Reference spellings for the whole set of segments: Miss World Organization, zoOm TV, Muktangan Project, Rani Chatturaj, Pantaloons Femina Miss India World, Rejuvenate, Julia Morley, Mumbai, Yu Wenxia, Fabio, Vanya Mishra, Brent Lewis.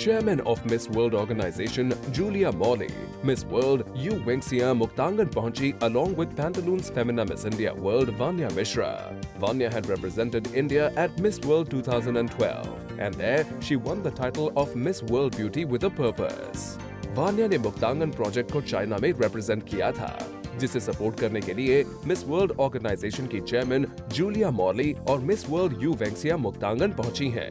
Chairman of Miss World Organization, Julia Morley, Miss World, Yu Wenxia, Muktangan Project, along with Pantaloons Femina Miss India World, Vanya Mishra. Vanya had represented India at Miss World 2012, and there she won the title of Miss World Beauty with a Purpose. Vanya ने Muktangan project को China में represent किया था, जिसे support करने के लिए miss world organisation की चेयरमैन जूलिया मॉर्ली और miss world Yu Wenxia Muktangan पहुंची हैं।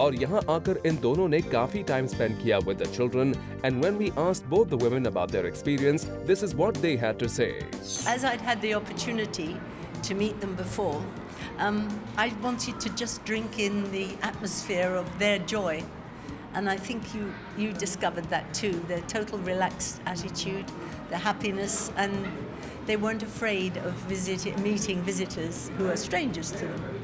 और यहां आकर इन दोनों ने काफी टाइम स्पेंड किया with the children and when we asked both the women about their experience this is what they had to say. As I had the opportunity to meet them before I wanted to just drink in the atmosphere of their joy. And I think you discovered that too, their total relaxed attitude, their happiness, and they weren't afraid of meeting visitors who are strangers to them.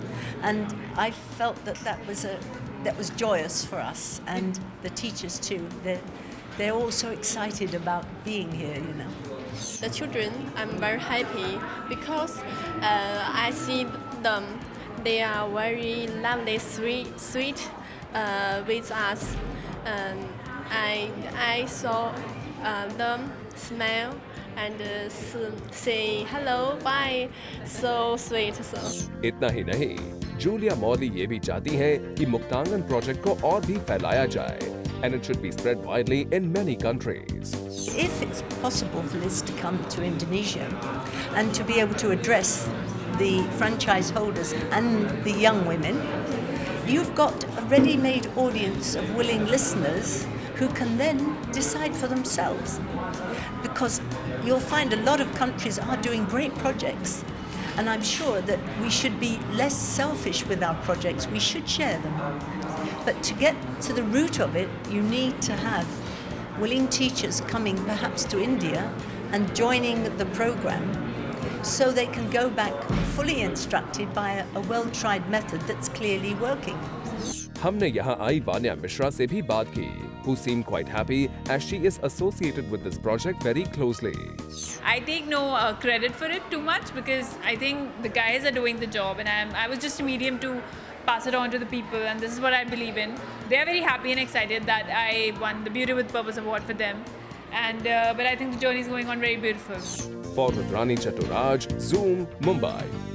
And I felt that was joyous for us, and the teachers too. They're all so excited about being here, you know. The children, I'm very happy because I see them. They are very lovely, sweet. With us, I saw them smile and say hello, bye, so sweet. So. इतना ही नहीं, Julia Morley ये भी चाहती हैं कि Muktangan project को और भी फैलाया जाए, and it should be spread widely in many countries. If it's possible for this to come to Indonesia and to be able to address the franchise holders and the young women. You've got a ready-made audience of willing listeners who can then decide for themselves. Because you'll find a lot of countries are doing great projects. And I'm sure that we should be less selfish with our projects. We should share them. But to get to the root of it, you need to have willing teachers coming perhaps to India and joining the program. So they can go back fully instructed by a well-tried method that's clearly working. हमने यहाँ आई वान्या मिश्रा से भी बात की, who seemed quite happy as she is associated with this project very closely. I take no credit for it too much because I think the guys are doing the job, and I was just a medium to pass it on to the people, and this is what I believe in. They are very happy and excited that I won the Beauty with Purpose award for them, and but I think the journey is going on very beautiful. For Rani Chatturaj, Zoom, Mumbai.